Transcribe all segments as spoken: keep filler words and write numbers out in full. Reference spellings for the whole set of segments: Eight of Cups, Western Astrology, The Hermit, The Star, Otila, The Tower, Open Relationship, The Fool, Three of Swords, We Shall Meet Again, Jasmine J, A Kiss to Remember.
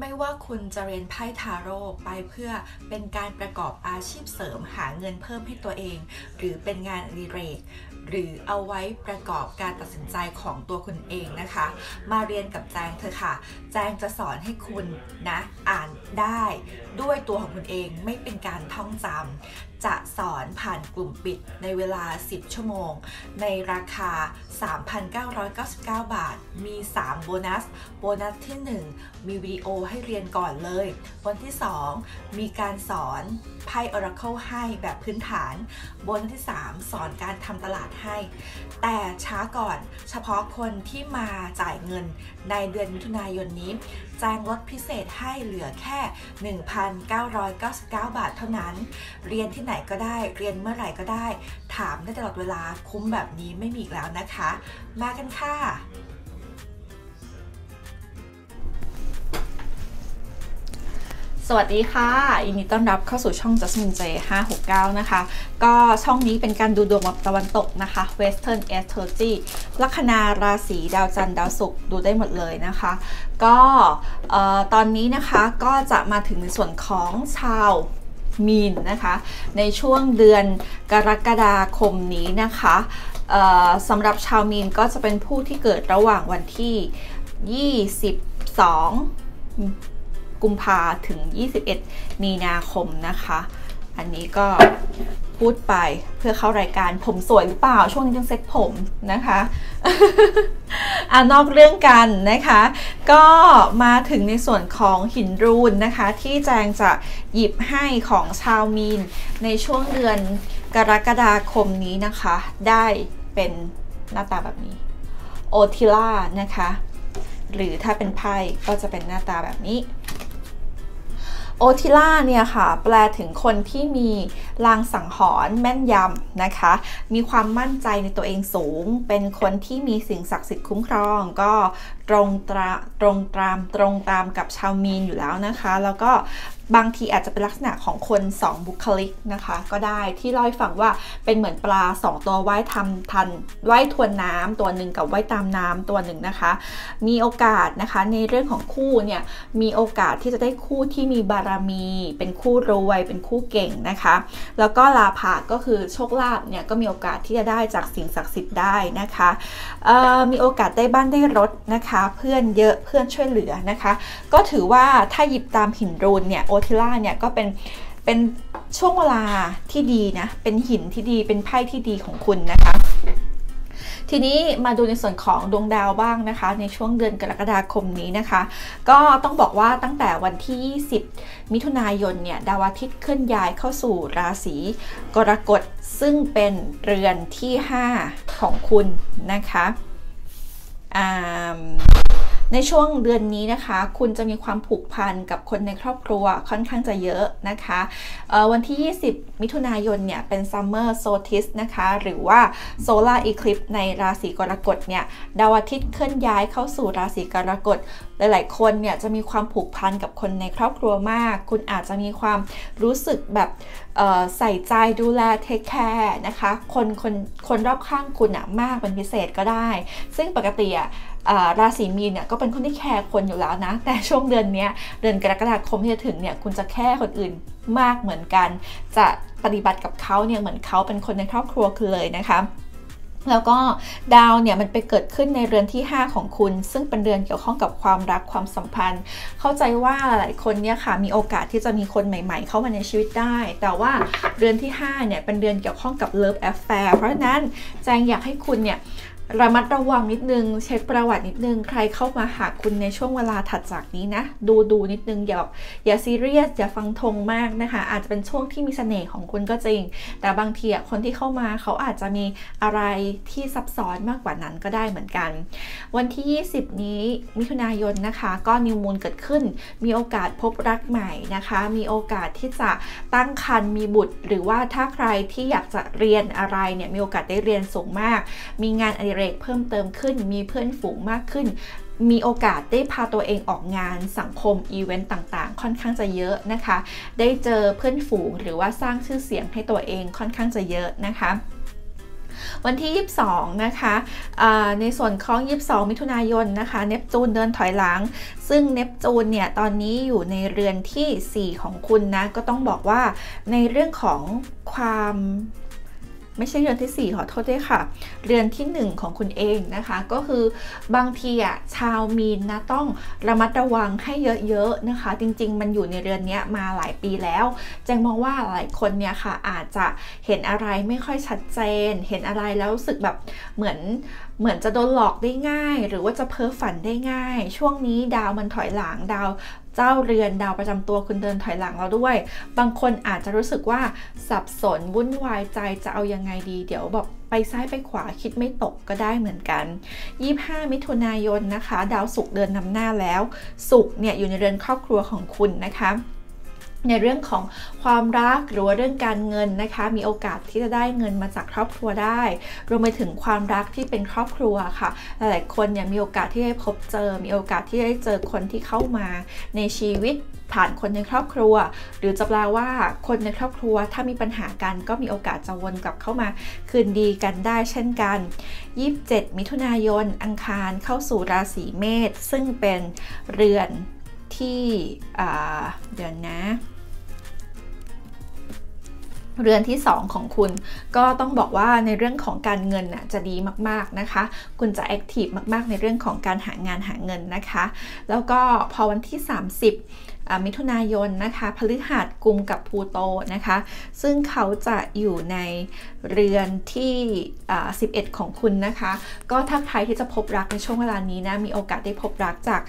ไม่ว่าคุณจะเรียนไพ่ทาโร่ไปเพื่อเป็นการประกอบอาชีพเสริมหาเงินเพิ่มให้ตัวเองหรือเป็นงานอดิเรกหรือเอาไว้ประกอบการตัดสินใจของตัวคุณเองนะคะมาเรียนกับแจงเถอะค่ะแจงจะสอนให้คุณนะอ่านได้ด้วยตัวของคุณเองไม่เป็นการท่องจำจะสอนผ่านกลุ่มปิดในเวลาสิบชั่วโมงในราคา สามพันเก้าร้อยเก้าสิบเก้า บาทมีสามโบนัสโบนัสที่หนึ่งมีวิดีโอให้เรียนก่อนเลยโบนัสที่สองมีการสอนไพ่ออราเคิลให้แบบพื้นฐานโบนัสที่สามสอนการทำตลาดให้แต่ช้าก่อนเฉพาะคนที่มาจ่ายเงินในเดือนมิถุนายนนี้แจงลดพิเศษให้เหลือแค่ หนึ่งพันเก้าร้อยเก้าสิบเก้า บาทเท่านั้นเรียนที่ไหนก็ได้เรียนเมื่อไหร่ก็ได้ถามได้ตลอดเวลาคุ้มแบบนี้ไม่มีอีกแล้วนะคะมากันค่ะสวัสดีค่ะยินดีต้อนรับเข้าสู่ช่อง Jasmine J ห้าหกเก้านะคะก็ช่องนี้เป็นการดูดวงแบบตะวันตกนะคะ Western Astrology ลัคนาราศีดาวจันทร์ดาวศุกร์ดูได้หมดเลยนะคะก็ตอนนี้นะคะก็จะมาถึงในส่วนของชาวมีนนะคะในช่วงเดือนกรกฎาคมนี้นะคะสำหรับชาวมีนก็จะเป็นผู้ที่เกิดระหว่างวันที่ยี่สิบสองกุมภาถึงยี่สิบเอ็ดมีนาคมนะคะอันนี้ก็พูดไปเพื่อเข้ารายการผมสวยหรือเปล่าช่วงนี้ยังเซ็ตผมนะคะ อ่ะนอกเรื่องกันนะคะก็มาถึงในส่วนของหินรูนนะคะที่แจงจะหยิบให้ของชาวมีนในช่วงเดือนกรกฎาคมนี้นะคะได้เป็นหน้าตาแบบนี้โอทิล่านะคะหรือถ้าเป็นไพ่ก็จะเป็นหน้าตาแบบนี้โอทิล่าเนี่ยค่ะแปลถึงคนที่มีลางสังหรณ์แม่นยำนะคะมีความมั่นใจในตัวเองสูงเป็นคนที่มีสิ่งศักดิ์สิทธิ์คุ้มครองก็ตรงตราตรงตามตรงตามกับชาวมีนอยู่แล้วนะคะแล้วก็บางทีอาจจะเป็นลักษณะของคนสองบุคลิกนะคะก็ได้ที่เล่าให้ฟังว่าเป็นเหมือนปลาสองตัวว่ายทำทันว่ายทวนน้ำตัวหนึ่งกับว่ายตามน้ำตัวหนึ่งนะคะมีโอกาสนะคะในเรื่องของคู่เนี่ยมีโอกาสที่จะได้คู่ที่มีบารมีเป็นคู่รวยเป็นคู่เก่งนะคะแล้วก็ลาภะก็คือโชคลาภเนี่ยก็มีโอกาสที่จะได้จากสิ่งศักดิ์สิทธิ์ได้นะคะมีโอกาสได้บ้านได้รถนะคะเพื่อนเยอะเพื่อนช่วยเหลือนะคะก็ถือว่าถ้าหยิบตามหินรูนเนี่ยโอทิล่าเนี่ยก็เป็นเป็นช่วงเวลาที่ดีนะเป็นหินที่ดีเป็นไพ่ที่ดีของคุณนะคะทีนี้มาดูในส่วนของดวงดาวบ้างนะคะในช่วงเดือนกรกฎาคมนี้นะคะก็ต้องบอกว่าตั้งแต่วันที่ยี่สิบมิถุนายนเนี่ยดาวอาทิตย์เคลื่อนย้ายเข้าสู่ราศีกรกฎซึ่งเป็นเรือนที่ห้าของคุณนะคะในช่วงเดือนนี้นะคะคุณจะมีความผูกพันกับคนในครอบครัวค่อนข้างจะเยอะนะคะวันที่ยี่สิบมิถุนายนเนี่ยเป็นซัมเมอร์โซทิสนะคะหรือว่าโซลาร์อีคลิปในราศีกรกฎเนี่ยดาวอาทิตย์เคลื่อนย้ายเข้าสู่ราศีกรกฎหลายๆคนเนี่ยจะมีความผูกพันกับคนในครอบครัวมากคุณอาจจะมีความรู้สึกแบบใส่ใจดูแลเทคแคร์นะคะคนคนคนรอบข้างคุณอะมากเป็นพิเศษก็ได้ซึ่งปกติอะราศีมีนเนี่ยก็เป็นคนที่แคร์คนอยู่แล้วนะแต่ช่วงเดือนนี้เดือนกรกฎาคมที่จะถึงเนี่ยคุณจะแคร์คนอื่นมากเหมือนกันจะปฏิบัติกับเขาเนี่ยเหมือนเขาเป็นคนในครอบครัวคือเลยนะคะแล้วก็ดาวเนี่ยมันไปเกิดขึ้นในเรือนที่ห้าของคุณซึ่งเป็นเรือนเกี่ยวข้องกับความรักความสัมพันธ์เข้าใจว่าหลายคนเนี่ยค่ะมีโอกาสที่จะมีคนใหม่ๆเข้ามาในชีวิตได้แต่ว่าเรือนที่ห้าเนี่ยเป็นเรือนเกี่ยวข้องกับเลิฟแอฟแฟร์เพราะฉะนั้นแจงอยากให้คุณเนี่ยระมัดระวังนิดนึงเช็คประวัตินิดนึงใครเข้ามาหาคุณในช่วงเวลาถัดจากนี้นะดูดูนิดนึงอย่าอย่าซีเรียสอย่าฟังธงมากนะคะอาจจะเป็นช่วงที่มีเสน่ห์ของคุณก็จริงแต่บางทีคนที่เข้ามาเขาอาจจะมีอะไรที่ซับซ้อนมากกว่านั้นก็ได้เหมือนกันวันที่ยี่สิบนี้มิถุนายนนะคะก็นิวมูนเกิดขึ้นมีโอกาสพบรักใหม่นะคะมีโอกาสที่จะตั้งครรภ์มีบุตรหรือว่าถ้าใครที่อยากจะเรียนอะไรเนี่ยมีโอกาสได้เรียนสูงมากมีงานอดิเรกเพิ่มเติมขึ้นมีเพื่อนฝูงมากขึ้นมีโอกาสได้พาตัวเองออกงานสังคมอีเวนต์ต่างๆค่อนข้างจะเยอะนะคะได้เจอเพื่อนฝูงหรือว่าสร้างชื่อเสียงให้ตัวเองค่อนข้างจะเยอะนะคะ วันที่ยี่สิบสองนะคะในส่วนของยี่สิบสองมิถุนายนนะคะเนปจูนเดินถอยหลังซึ่งเนปจูนเนี่ยตอนนี้อยู่ในเรือนที่สี่ของคุณนะก็ต้องบอกว่าในเรื่องของความไม่ใช่เรือนที่สี่ขอโทษด้วยค่ะเรือนที่หนึ่งของคุณเองนะคะก็คือบางทีอ่ะชาวมีนนะต้องระมัดระวังให้เยอะๆนะคะจริงๆมันอยู่ในเรือนนี้มาหลายปีแล้วแจงมองว่าหลายคนเนี่ยค่ะอาจจะเห็นอะไรไม่ค่อยชัดเจนเห็นอะไรแล้วรู้สึกแบบเหมือนเหมือนจะโดนหลอกได้ง่ายหรือว่าจะเพ้อฝันได้ง่ายช่วงนี้ดาวมันถอยหลังดาวเจ้าเรือนดาวประจำตัวคุณเดินถอยหลังเราด้วยบางคนอาจจะรู้สึกว่าสับสนวุ่นวายใจจะเอายังไงดีเดี๋ยวแบบไปซ้ายไปขวาคิดไม่ตกก็ได้เหมือนกันยี่สิบห้ามิถุนายนนะคะดาวศุกร์เดินนำหน้าแล้วศุกร์เนี่ยอยู่ในเรือนครอบครัวของคุณนะคะในเรื่องของความรักหรือว่าเรื่องการเงินนะคะมีโอกาสที่จะได้เงินมาจากครอบครัวได้รวมไปถึงความรักที่เป็นครอบครัวค่ะหลายๆคนเนี่ยมีโอกาสที่ได้พบเจอมีโอกาสที่ได้เจอคนที่เข้ามาในชีวิตผ่านคนในครอบครัวหรือจะแปลว่าคนในครอบครัวถ้ามีปัญหากันก็มีโอกาสจะวนกลับเข้ามาคืนดีกันได้เช่นกันยี่สิบเจ็ดมิถุนายนอังคารเข้าสู่ราศีเมษซึ่งเป็นเรือนที่เดือนนะเรือนที่สองของคุณก็ต้องบอกว่าในเรื่องของการเงินน่ะจะดีมากๆนะคะคุณจะแอคทีฟมากๆในเรื่องของการหางานหาเงินนะคะแล้วก็พอวันที่สามสิบมิถุนายนนะคะพฤหัสกุมกับพลูโตนะคะซึ่งเขาจะอยู่ในเรือนที่สิบเอ็ดของคุณนะคะก็ถ้าใครที่จะพบรักในช่วงเวลานี้นะมีโอกาสได้พบรักจาก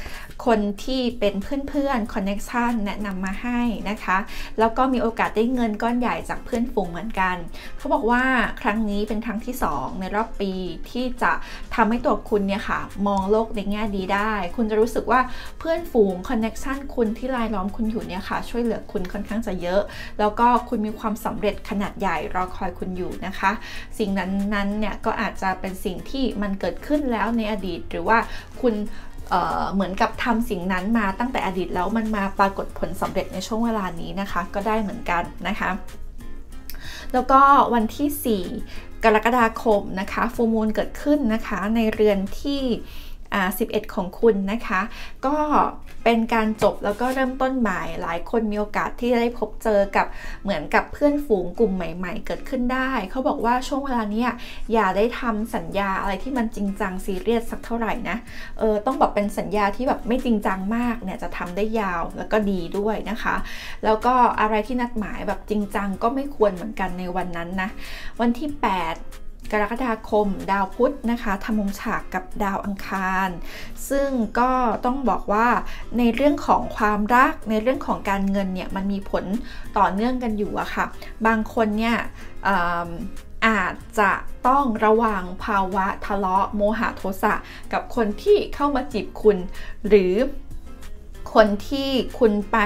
คนที่เป็นเพื่อนๆคอนเนคชันแนะนำมาให้นะคะแล้วก็มีโอกาสได้เงินก้อนใหญ่จากเพื่อนฝูงเหมือนกันเขาบอกว่าครั้งนี้เป็นครั้งที่สองในรอบปีที่จะทำให้ตัวคุณเนี่ยค่ะมองโลกในแง่ดีได้คุณจะรู้สึกว่าเพื่อนฝูงคอนเนคชันคุณที่รายล้อมคุณอยู่เนี่ยค่ะช่วยเหลือคุณค่อนข้างจะเยอะแล้วก็คุณมีความสำเร็จขนาดใหญ่รอคอยคุณอยู่นะคะสิ่งนั้นนั้นเนี่ยก็อาจจะเป็นสิ่งที่มันเกิดขึ้นแล้วในอดีตหรือว่าคุณเอ่อเหมือนกับทำสิ่งนั้นมาตั้งแต่อดีตแล้วมันมาปรากฏผลสำเร็จในช่วงเวลานี้นะคะก็ได้เหมือนกันนะคะแล้วก็วันที่สี่กรกฎาคมนะคะฟูลมูนเกิดขึ้นนะคะในเรือนที่สิบเอ็ดของคุณนะคะก็เป็นการจบแล้วก็เริ่มต้นใหม่หลายคนมีโอกาสที่ได้พบเจอกับเหมือนกับเพื่อนฝูงกลุ่มใหม่ๆเกิดขึ้นได้เขาบอกว่าช่วงเวลานี้อย่าได้ทำสัญญาอะไรที่มันจริงจังซีเรียสสักเท่าไหร่นะเออต้องบอกเป็นสัญญาที่แบบไม่จริงจังมากเนี่ยจะทำได้ยาวแล้วก็ดีด้วยนะคะแล้วก็อะไรที่นัดหมายแบบจริงจังก็ไม่ควรเหมือนกันในวันนั้นนะวันที่แปดกรกฎาคมดาวพุธนะคะทำมุมฉากกับดาวอังคารซึ่งก็ต้องบอกว่าในเรื่องของความรักในเรื่องของการเงินเนี่ยมันมีผลต่อเนื่องกันอยู่อะค่ะบางคนเนี่ยอาจจะต้องระวังภาวะทะเลาะโมหะโทสะกับคนที่เข้ามาจีบคุณหรือคนที่คุณไป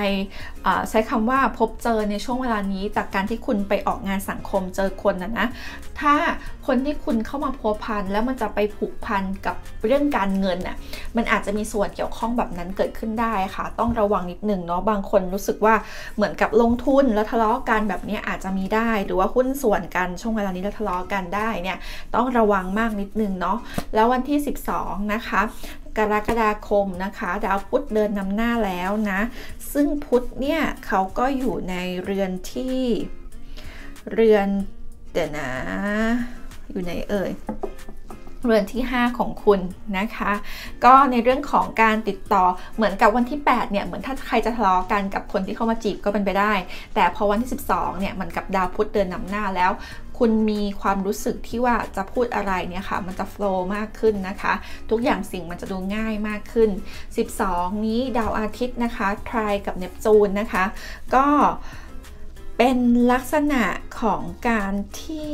ใช้คำว่าพบเจอในช่วงเวลานี้จากการที่คุณไปออกงานสังคมเจอคนนะนะถ้าคนที่คุณเข้ามาพัวพันแล้วมันจะไปผูกพันกับเรื่องการเงินน่ะมันอาจจะมีส่วนเกี่ยวข้องแบบนั้นเกิดขึ้นได้ค่ะต้องระวังนิดนึงเนาะบางคนรู้สึกว่าเหมือนกับลงทุนแล้วทะเลาะกันแบบนี้อาจจะมีได้หรือว่าหุ้นส่วนกันช่วงเวลานี้แล้วทะเลาะกันได้เนี่ยต้องระวังมากนิดนึงเนาะแล้ววันที่สิบสองนะคะกรกฎาคมนะคะดาวพุธเดินนำหน้าแล้วนะซึ่งพุธเนี่ยเขาก็อยู่ในเรือนที่เรือนเดี๋ยวนะอยู่ในเอ่ยเรือนที่ห้าของคุณนะคะก็ในเรื่องของการติดต่อเหมือนกับวันที่แปดเนี่ยเหมือนถ้าใครจะทะเลาะกันกับคนที่เข้ามาจีบก็เป็นไปได้แต่พอวันที่สิบสองเนี่ยมันกับดาวพุธเดินนำหน้าแล้วคุณมีความรู้สึกที่ว่าจะพูดอะไรเนี่ยค่ะมันจะโฟลว์มากขึ้นนะคะทุกอย่างสิ่งมันจะดูง่ายมากขึ้นสิบสองนี้ดาวอาทิตย์นะคะไทรกับเนปจูนนะคะก็เป็นลักษณะของการที่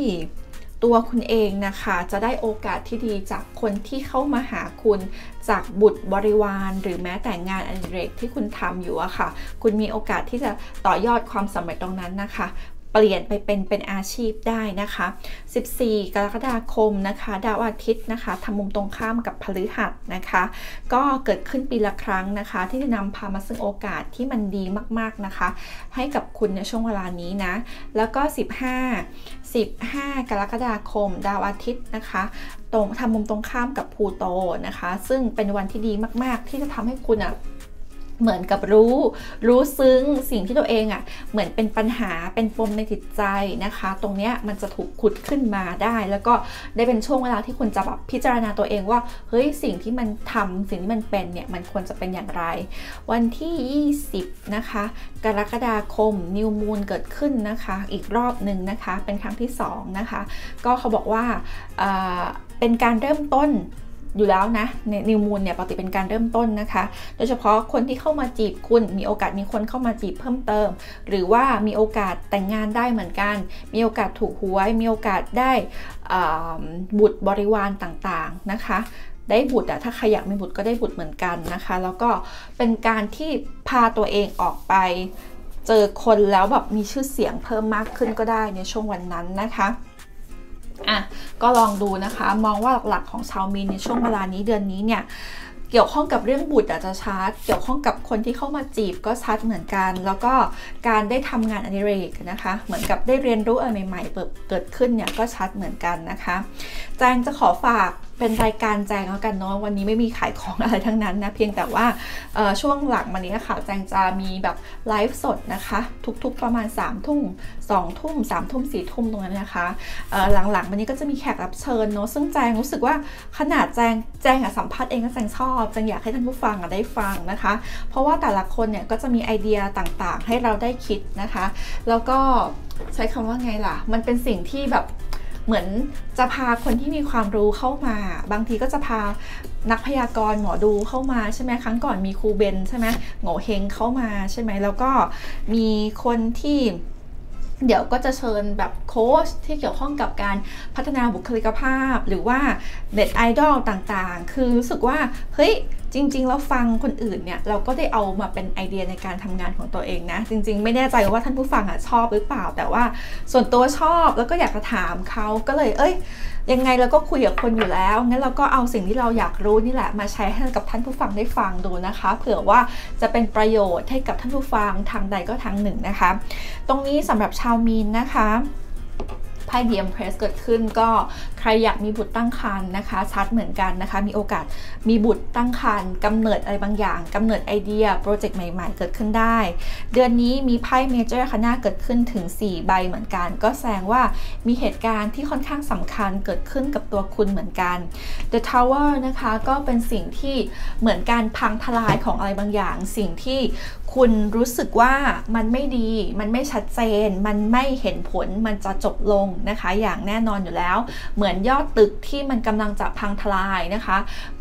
ตัวคุณเองนะคะจะได้โอกาสที่ดีจากคนที่เข้ามาหาคุณจากบุตรบริวารหรือแม้แต่งานอดิเรกที่คุณทำอยู่อะค่ะคุณมีโอกาสที่จะต่อยอดความสำเร็จตรงนั้นนะคะ เปลี่ยนไปเป็นเป็นอาชีพได้นะคะสิบสี่กรกฎาคมนะคะดาวอาทิตย์นะคะทำมุมตรงข้ามกับพฤหัสนะคะก็เกิดขึ้นปีละครั้งนะคะที่จะนำพามาซึ่งโอกาสที่มันดีมากๆนะคะให้กับคุณในช่วงเวลานี้นะแล้วก็สิบห้ากรกฎาคมดาวอาทิตย์นะคะตรงทำมุมตรงข้ามกับพูโตนะคะซึ่งเป็นวันที่ดีมากๆที่จะทำให้คุณอ่ะเหมือนกับรู้รู้ซึ้งสิ่งที่ตัวเองอ่ะเหมือนเป็นปัญหาเป็นปมในจิตใจนะคะตรงเนี้ยมันจะถูกขุดขึ้นมาได้แล้วก็ได้เป็นช่วงเวลาที่คุณจะแบบพิจารณาตัวเองว่าเฮ้ยสิ่งที่มันทำสิ่งที่มันเป็นเนี่ยมันควรจะเป็นอย่างไรวันที่ยี่สิบนะคะกรกฎาคมนิวมูนเกิดขึ้นนะคะอีกรอบหนึ่งนะคะเป็นครั้งที่สองนะคะก็เขาบอกว่า เอ่อ เป็นการเริ่มต้นอยู่แล้วนะนิวมูนเนี่ยปกติเป็นการเริ่มต้นนะคะโดยเฉพาะคนที่เข้ามาจีบคุณมีโอกาสมีคนเข้ามาจีบเพิ่มเติมหรือว่ามีโอกาสแต่งงานได้เหมือนกันมีโอกาสถูกหวยมีโอกาสได้บุตรบริวารต่างๆนะคะได้บุตรอะถ้าใครอยากมีบุตรก็ได้บุตรเหมือนกันนะคะแล้วก็เป็นการที่พาตัวเองออกไปเจอคนแล้วแบบมีชื่อเสียงเพิ่มมากขึ้นก็ได้ในช่วงวันนั้นนะคะอ่ะก็ลองดูนะคะมองว่าหลักๆของชาวมีนในช่วงเวลานี้เดือนนี้เนี่ยเกี่ยวข้องกับเรื่องบุตรอาจจะชัดเกี่ยวข้องกับคนที่เข้ามาจีบก็ชัดเหมือนกันแล้วก็การได้ทำงานอดิเรกนะคะเหมือนกับได้เรียนรู้อะไรใหม่ๆเกิดขึ้นเนี่ยก็ชัดเหมือนกันนะคะแจงจะขอฝากเป็นรายการแจงแล้วกันเนาะวันนี้ไม่มีขายของอะไรทั้งนั้นนะเพียงแต่ว่าช่วงหลังวันนี้ค่ะแจงจะมีแบบไลฟ์สดนะคะทุกๆประมาณสามทุ่มสองทุ่มสามทุ่มสี่ทุ่มตรงนั้นนะคะหลังๆวันนี้ก็จะมีแขกรับเชิญเนาะซึ่งแจงรู้สึกว่าขนาดแจงแจงสัมภาษณ์เองก็แจงชอบแจงอยากให้ท่านผู้ฟังได้ฟังนะคะเพราะว่าแต่ละคนเนี่ยก็จะมีไอเดียต่างๆให้เราได้คิดนะคะแล้วก็ใช้คำว่าไงล่ะมันเป็นสิ่งที่แบบเหมือนจะพาคนที่มีความรู้เข้ามาบางทีก็จะพานักพยากรณ์หมอดูเข้ามาใช่ไหมครั้งก่อนมีครูเบนใช่ไหมโง่เฮงเข้ามาใช่ไหมแล้วก็มีคนที่เดี๋ยวก็จะเชิญแบบโค้ชที่เกี่ยวข้องกับการพัฒนาบุคลิกภาพหรือว่าเน็ตไอดอลต่างๆคือรู้สึกว่าเฮ้ยจริงๆเราฟังคนอื่นเนี่ยเราก็ได้เอามาเป็นไอเดียในการทำงานของตัวเองนะจริงๆไม่แน่ใจว่าท่านผู้ฟังอ่ะชอบหรือเปล่าแต่ว่าส่วนตัวชอบแล้วก็อยากจะถามเขาก็เลยเอ้ยยังไงเราก็คุยกับคนอยู่แล้วงั้นเราก็เอาสิ่งที่เราอยากรู้นี่แหละมาแชร์ให้กับท่านผู้ฟังได้ฟังดูนะคะเผื่อว่าจะเป็นประโยชน์ให้กับท่านผู้ฟังทางใดก็ทางหนึ่งนะคะตรงนี้สำหรับชาวมีนนะคะไพ่เดียมเพรสเกิดขึ้นก็ใครอยากมีบุตรตั้งครรภ์นะคะชัดเหมือนกันนะคะมีโอกาสมีบุตรตั้งครรภ์กำเนิดอะไรบางอย่างกำเนิดไอเดียโปรเจกต์ใหม่ๆเกิดขึ้นได้เดือนนี้มีไพ่เมเจอร์คณะเกิดขึ้นถึงสี่ใบเหมือนกันก็แสดงว่ามีเหตุการณ์ที่ค่อนข้างสำคัญเกิดขึ้นกับตัวคุณเหมือนกัน The Tower นะคะก็เป็นสิ่งที่เหมือนการพังทลายของอะไรบางอย่างสิ่งที่คุณรู้สึกว่ามันไม่ดีมันไม่ชัดเจนมันไม่เห็นผลมันจะจบลงนะคะอย่างแน่นอนอยู่แล้วเหมือนยอดตึกที่มันกำลังจะพังทลายนะคะ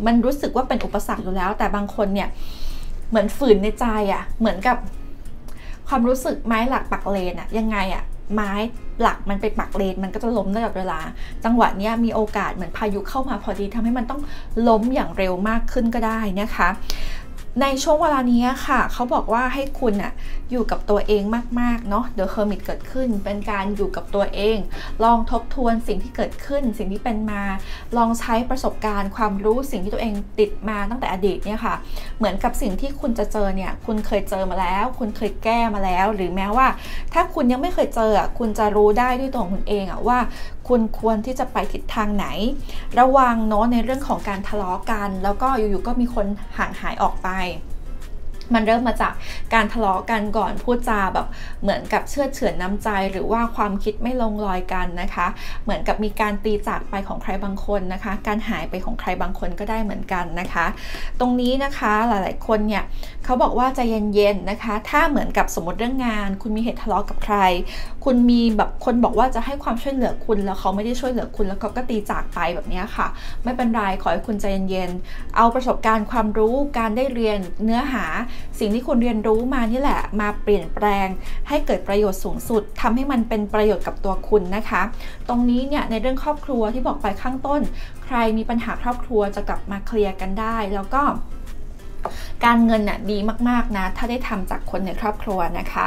มันรู้สึกว่าเป็นอุปสรรคอยู่แล้วแต่บางคนเนี่ยเหมือนฝืนในใจอ่ะเหมือนกับความรู้สึกไม้หลักปักเลนอ่ะยังไงอ่ะไม้หลักมันไปปักเลนมันก็จะล้มตลอดเวลาจังหวะนี้มีโอกาสเหมือนพายุเข้ามาพอดีทำให้มันต้องล้มอย่างเร็วมากขึ้นก็ได้นะคะในช่วงเวลานี้ค่ะเขาบอกว่าให้คุณน่ะอยู่กับตัวเองมากๆเนาะ The Hermit เกิดขึ้นเป็นการอยู่กับตัวเองลองทบทวนสิ่งที่เกิดขึ้นสิ่งที่เป็นมาลองใช้ประสบการณ์ความรู้สิ่งที่ตัวเองติดมาตั้งแต่อดีตเนี่ยค่ะเหมือนกับสิ่งที่คุณจะเจอเนี่ยคุณเคยเจอมาแล้วคุณเคยแก้มาแล้วหรือแม้ว่าถ้าคุณยังไม่เคยเจอคุณจะรู้ได้ด้วยตัวคุณเองอะว่าคุณควรที่จะไปทิศทางไหนระวังเนาะในเรื่องของการทะเลาะกันแล้วก็อยู่ๆก็มีคนห่างหายออกไปมันเริ่มมาจากการทะเลาะกันก่อนพูดจาแบบเหมือนกับเชื่อเฉือนน้ำใจหรือว่าความคิดไม่ลงรอยกันนะคะเหมือนกับมีการตีจากไปของใครบางคนนะคะการหายไปของใครบางคนก็ได้เหมือนกันนะคะตรงนี้นะคะหลายๆคนเนี่ยเขาบอกว่าใจเย็นๆนะคะถ้าเหมือนกับสมมติเรื่องงานคุณมีเหตุทะเลาะกับใครคุณมีแบบคนบอกว่าจะให้ความช่วยเหลือคุณแล้วเขาไม่ได้ช่วยเหลือคุณแล้วเขาก็ตีจากไปแบบนี้ค่ะไม่เป็นไรขอให้คุณใจเย็นๆเอาประสบการณ์ความรู้การได้เรียนเนื้อหาสิ่งที่คุณเรียนรู้มานี่แหละมาเปลี่ยนแปลงให้เกิดประโยชน์สูงสุดทำให้มันเป็นประโยชน์กับตัวคุณนะคะตรงนี้เนี่ยในเรื่องครอบครัวที่บอกไปข้างต้นใครมีปัญหาครอบครัวจะกลับมาเคลียร์กันได้แล้วก็ การเงินน่ะดีมากๆนะถ้าได้ทำจากคนในครอบครัวนะคะ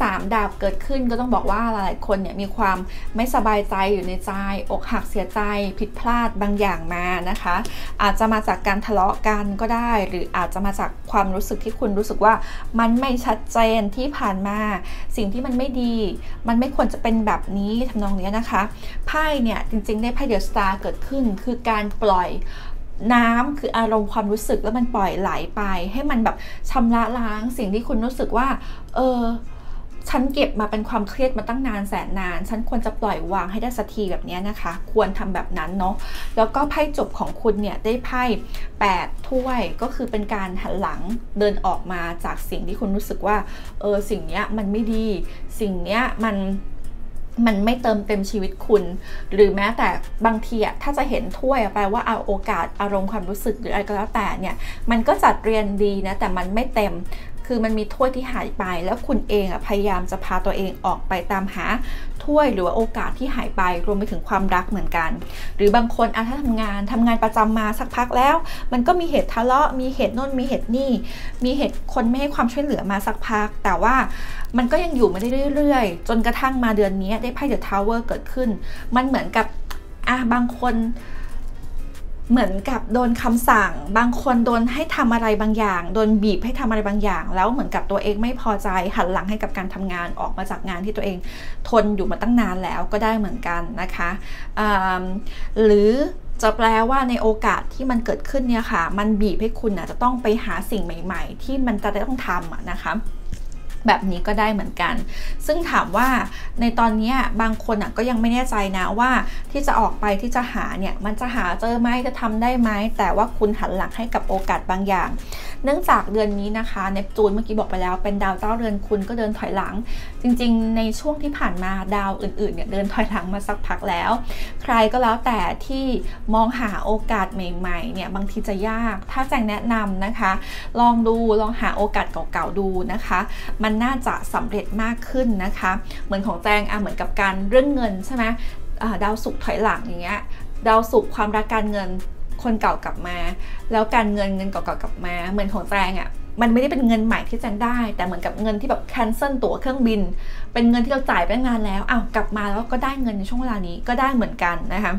สามดาบเกิดขึ้นก็ต้องบอกว่าหลายๆคนเนี่ยมีความไม่สบายใจอยู่ในใจอกหักเสียใจผิดพลาดบางอย่างมานะคะอาจจะมาจากการทะเลาะกันก็ได้หรืออาจจะมาจากความรู้สึกที่คุณรู้สึกว่ามันไม่ชัดเจนที่ผ่านมาสิ่งที่มันไม่ดีมันไม่ควรจะเป็นแบบนี้ทำนองนี้นะคะไพ่เนี่ยจริงๆได้ไพ่เดอะสตาร์เกิดขึ้นคือการปล่อยน้ำคืออารมณ์ความรู้สึกแล้วมันปล่อยไหลไปให้มันแบบชำระล้างสิ่งที่คุณรู้สึกว่าเออฉันเก็บมาเป็นความเครียดมาตั้งนานแสนนานฉันควรจะปล่อยวางให้ได้สักทีแบบนี้นะคะควรทำแบบนั้นเนาะแล้วก็ไพ่จบของคุณเนี่ยได้ไพ่แปดถ้วยก็คือเป็นการหันหลังเดินออกมาจากสิ่งที่คุณรู้สึกว่าเออสิ่งเนี้ยมันไม่ดีสิ่งเนี้ยมันมันไม่เติมเต็มชีวิตคุณหรือแม้แต่บางทีอะถ้าจะเห็นถ้วยแปลว่าเอาโอกาสอารมณ์ความรู้สึกหรืออะไรก็แล้วแต่เนี่ยมันก็จัดเรียนดีนะแต่มันไม่เต็มคือมันมีถ้วยที่หายไปแล้วคุณเองอะพยายามจะพาตัวเองออกไปตามหาถ้วยหรือว่าโอกาสที่หายไปรวมไปถึงความรักเหมือนกันหรือบางคนอาจจะทำงานทำงานประจำมาสักพักแล้วมันก็มีเหตุทะเลาะมีเหตุโน่นมีเหตุนี่มีเหตุคนไม่ให้ความช่วยเหลือมาสักพักแต่ว่ามันก็ยังอยู่มาได้เรื่อยๆจนกระทั่งมาเดือนนี้ได้ไพ่เดอะทาวเวอร์เกิดขึ้นมันเหมือนกับอ่ะบางคนเหมือนกับโดนคำสั่งบางคนโดนให้ทำอะไรบางอย่างโดนบีบให้ทำอะไรบางอย่างแล้วเหมือนกับตัวเองไม่พอใจหันหลังให้กับการทำงานออกมาจากงานที่ตัวเองทนอยู่มาตั้งนานแล้วก็ได้เหมือนกันนะคะหรือจะแปลว่าในโอกาสที่มันเกิดขึ้นเนี่ยค่ะมันบีบให้คุณนะจะต้องไปหาสิ่งใหม่ๆที่มันจะต้องทำนะคะแบบนี้ก็ได้เหมือนกันซึ่งถามว่าในตอนนี้บางคนก็ยังไม่แน่ใจนะว่าที่จะออกไปที่จะหาเนี่ยมันจะหาเจอไหมจะทำได้ไหมแต่ว่าคุณหันหลังให้กับโอกาสบางอย่างเนื่องจากเดือนนี้นะคะเนปจูนเมื่อกี้บอกไปแล้วเป็นดาวเจ้าเรือนคุณก็เดินถอยหลังจริงๆในช่วงที่ผ่านมาดาวอื่นๆเนี่ยเดินถอยหลังมาสักพักแล้วใครก็แล้วแต่ที่มองหาโอกาสใหม่ๆเนี่ยบางทีจะยากถ้าแจงแนะนำนะคะลองดูลองหาโอกาสเก่าๆดูนะคะมันน่าจะสำเร็จมากขึ้นนะคะเหมือนของแจงอ่ะเหมือนกับการเรื่องเงินใช่ไหมดาวศุกร์ถอยหลังอย่างเงี้ยดาวศุกร์ความรักการเงินคนเก่ากลับมาแล้วการเงินเงินเก่าๆกลับมาเหมือนของแจงอ่ะมันไม่ได้เป็นเงินใหม่ที่แจงได้แต่เหมือนกับเงินที่แบบ cancel ตั๋วเครื่องบินเป็นเงินที่เราจ่ายไปนานแล้วอ้าวกลับมาแล้วก็ได้เงินในช่วงเวลานี้ก็ได้เหมือนกันนะคะ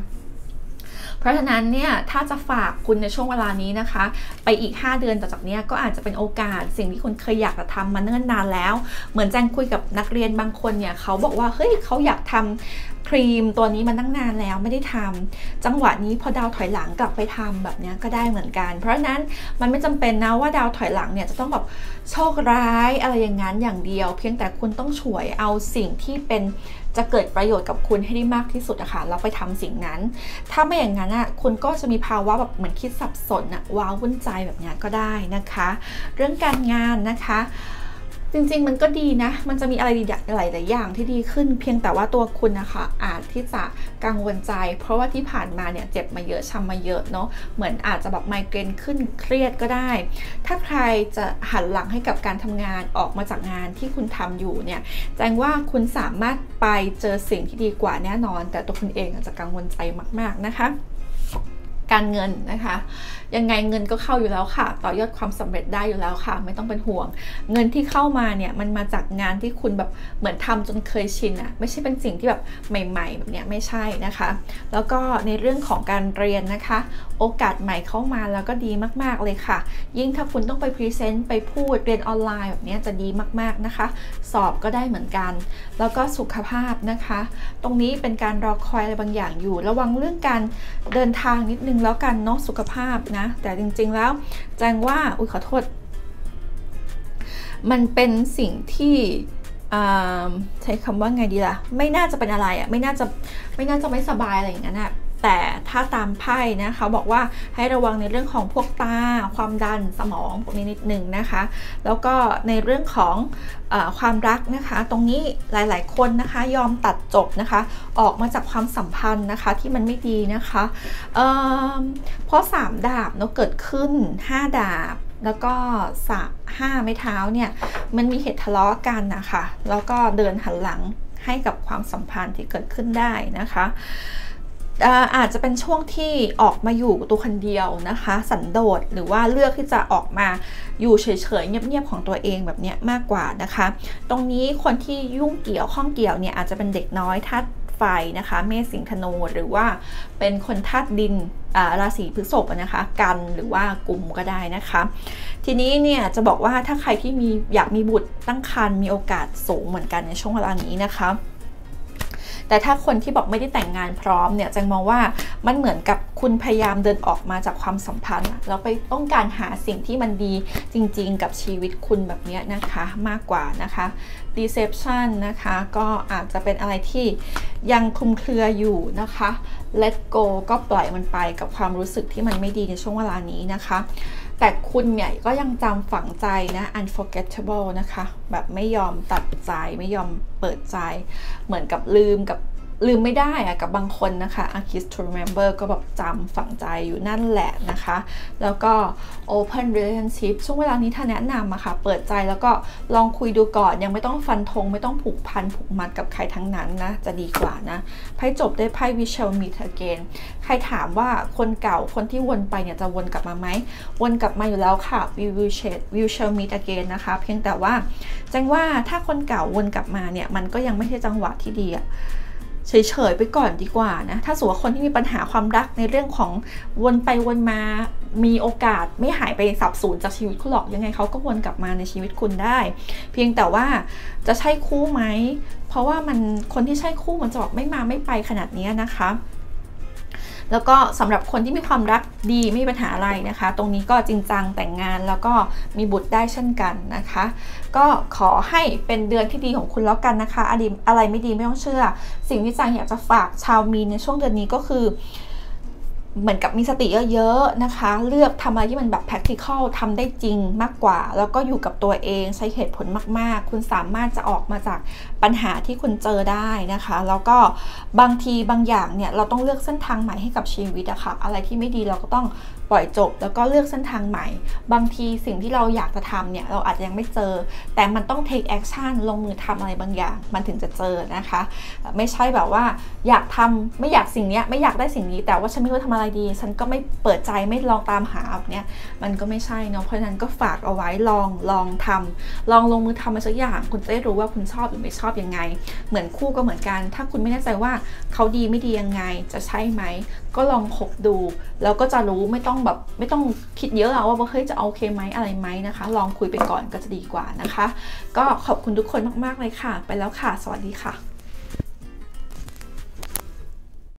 เพราะฉะนั้นเนี่ยถ้าจะฝากคุณในช่วงเวลานี้นะคะไปอีกห้าเดือนต่อจากนี้ก็อาจจะเป็นโอกาสสิ่งที่คุณเคยอยากจะทำมาเนิ่นนานแล้วเหมือนแจงคุยกับนักเรียนบางคนเนี่ยเขาบอกว่าเฮ้ยเขาอยากทำครีมตัวนี้มันตั้งนานแล้วไม่ได้ทำจังหวะนี้พอดาวถอยหลังกลับไปทำแบบนี้ก็ได้เหมือนกันเพราะนั้นมันไม่จำเป็นนะว่าดาวถอยหลังเนี่ยจะต้องแบบโชคร้ายอะไรอย่างนั้นอย่างเดียวเพียงแต่คุณต้องฉวยเอาสิ่งที่เป็นจะเกิดประโยชน์กับคุณให้ได้มากที่สุดนะคะเราไปทำสิ่งนั้นถ้าไม่อย่างนั้นอ่ะคุณก็จะมีภาวะแบบเหมือนคิดสับสนอ่ะว้าวุ่นใจแบบนี้ก็ได้นะคะเรื่องการงานนะคะจริงๆมันก็ดีนะมันจะมีอะไรดีหลายๆอย่างที่ดีขึ้นเพียงแต่ว่าตัวคุณนะคะอาจที่จะกังวลใจเพราะว่าที่ผ่านมาเนี่ยเจ็บมาเยอะช้ำมาเยอะเนาะเหมือนอาจจะแบบไมเกรนขึ้นเครียดก็ได้ถ้าใครจะหันหลังให้กับการทำงานออกมาจากงานที่คุณทำอยู่เนี่ยแจ้งว่าคุณสามารถไปเจอสิ่งที่ดีกว่าแน่นอนแต่ตัวคุณเองอาจจะกังวลใจมากๆนะคะการเงินนะคะยังไงเงินก็เข้าอยู่แล้วค่ะต่อยอดความสำเร็จได้อยู่แล้วค่ะไม่ต้องเป็นห่วงเงินที่เข้ามาเนี่ยมันมาจากงานที่คุณแบบเหมือนทำจนเคยชินอะไม่ใช่เป็นสิ่งที่แบบใหม่ๆแบบเนี้ยไม่ใช่นะคะแล้วก็ในเรื่องของการเรียนนะคะโอกาสใหม่เข้ามาแล้วก็ดีมากๆเลยค่ะยิ่งถ้าคุณต้องไปพรีเซนต์ไปพูดเรียนออนไลน์แบบนี้จะดีมากๆนะคะสอบก็ได้เหมือนกันแล้วก็สุขภาพนะคะตรงนี้เป็นการรอคอยอะไรบางอย่างอยู่ระวังเรื่องการเดินทางนิดนึงแล้วกันเนาะสุขภาพนะแต่จริงๆแล้วแจ้งว่าอุ้ยขอโทษมันเป็นสิ่งที่ใช้คำว่าไงดีล่ะไม่น่าจะเป็นอะไรอ่ะไม่น่าจะไม่น่าจะไม่สบายอะไรอย่างนั้นอ่ะแต่ถ้าตามไพ่นะเขาบอกว่าให้ระวังในเรื่องของพวกตาความดันสมองพวกนี้นิดนึงนะคะแล้วก็ในเรื่องของความรักนะคะตรงนี้หลายๆคนนะคะยอมตัดจบนะคะออกมาจากความสัมพันธ์นะคะที่มันไม่ดีนะคะเอ่อเพราะสามดาบเนาะเกิดขึ้นห้าดาบแล้วก็ห้าไม้เท้าเนี่ยมันมีเหตุทะเลาะกันนะคะแล้วก็เดินหันหลังให้กับความสัมพันธ์ที่เกิดขึ้นได้นะคะ อาจจะเป็นช่วงที่ออกมาอยู่ตัวคนเดียวนะคะสันโดษหรือว่าเลือกที่จะออกมาอยู่เฉยๆเงียบๆของตัวเองแบบนี้มากกว่านะคะตรงนี้คนที่ยุ่งเกี่ยวข้องเกี่ยวเนี่ยอาจจะเป็นเด็กน้อยธาตุไฟนะคะเมษสิงห์ธนูหรือว่าเป็นคนธาตุดินราศีพฤษภนะคะกันหรือว่ากุมก็ได้นะคะทีนี้เนี่ยจะบอกว่าถ้าใครที่มีอยากมีบุตรตั้งครรภ์มีโอกาสสูงเหมือนกันในช่วงเวลานี้นะคะแต่ถ้าคนที่บอกไม่ได้แต่งงานพร้อมเนี่ยจังมองว่ามันเหมือนกับคุณพยายามเดินออกมาจากความสัมพันธ์แล้วไปต้องการหาสิ่งที่มันดีจริงๆกับชีวิตคุณแบบนี้นะคะมากกว่านะคะ deception นะคะก็อาจจะเป็นอะไรที่ยังคลุมเครืออยู่นะคะ let go ก็ปล่อยมันไปกับความรู้สึกที่มันไม่ดีในช่วงเวลานี้นะคะแต่คุณเนี่ยก็ยังจำฝังใจนะ unforgettable นะคะแบบไม่ยอมตัดใจไม่ยอมเปิดใจเหมือนกับลืมกับลืมไม่ได้อะกับบางคนนะคะ A Kiss to Remember ก็แบบจำฝังใจอยู่นั่นแหละนะคะแล้วก็ Open Relationship ช่วงเวลานี้ถ้าแนะนำอะค่ะเปิดใจแล้วก็ลองคุยดูก่อนยังไม่ต้องฟันธงไม่ต้องผูกพันผูกมัดกับใครทั้งนั้นนะจะดีกว่านะไพ่จบได้ไพ่ We Shall Meet Again ใครถามว่าคนเก่าคนที่วนไปเนี่ยจะวนกลับมาไหมวนกลับมาอยู่แล้วค่ะ We Will Shall Meet Again นะคะเพียงแต่ว่าจังว่าถ้าคนเก่าวนกลับมาเนี่ยมันก็ยังไม่ใช่จังหวะที่ดีอะเฉยๆไปก่อนดีกว่านะถ้าสมมติคนที่มีปัญหาความรักในเรื่องของวนไปวนมามีโอกาสไม่หายไปสับสูญจากชีวิตคุณหรอกยังไงเขาก็วนกลับมาในชีวิตคุณได้เพียงแต่ว่าจะใช่คู่ไหมเพราะว่ามันคนที่ใช่คู่มันจะบอกไม่มาไม่ไปขนาดนี้นะคะแล้วก็สำหรับคนที่มีความรักดีไม่มีปัญหาอะไรนะคะตรงนี้ก็จริงจังแต่งงานแล้วก็มีบุตรได้เช่นกันนะคะก็ขอให้เป็นเดือนที่ดีของคุณแล้วกันนะคะอะไรไม่ดีไม่ต้องเชื่อสิ่งที่จังอยากจะฝากชาวมีนในช่วงเดือนนี้ก็คือเหมือนกับมีสติเยอะๆนะคะเลือกทำอะไรที่มันแบบ practical ทำได้จริงมากกว่าแล้วก็อยู่กับตัวเองใช้เหตุผลมากๆคุณสามารถจะออกมาจากปัญหาที่คุณเจอได้นะคะแล้วก็บางทีบางอย่างเนี่ยเราต้องเลือกเส้นทางใหม่ให้กับชีวิตอะค่ะอะไรที่ไม่ดีเราก็ต้องปล่อยจบแล้วก็เลือกเส้นทางใหม่บางทีสิ่งที่เราอยากจะทำเนี่ยเราอาจจะยังไม่เจอแต่มันต้อง take action ลงมือทำอะไรบางอย่างมันถึงจะเจอนะคะไม่ใช่แบบว่าอยากทำไม่อยากสิ่งนี้ไม่อยากได้สิ่งนี้แต่ว่าฉันไม่รู้ทำอะไรดีฉันก็ไม่เปิดใจไม่ลองตามหาแบบนี้มันก็ไม่ใช่เนาะเพราะฉะนั้นก็ฝากเอาไว้ลองลองทำลองลงมือทำมาสักอย่างคุณจะได้รู้ว่าคุณชอบหรือไม่ชอบยังไงเหมือนคู่ก็เหมือนกันถ้าคุณไม่แน่ใจว่าเขาดีไม่ดียังไงจะใช่ไหมก็ลองคบดูแล้วก็จะรู้ไม่ต้องแบบไม่ต้องคิดเยอะอะว่าเฮ้ยจะโอเคไหมอะไรไหมนะคะลองคุยไปก่อนก็จะดีกว่านะคะก็ขอบคุณทุกคนมากๆเลยค่ะไปแล้วค่ะสวัสดีค่ะ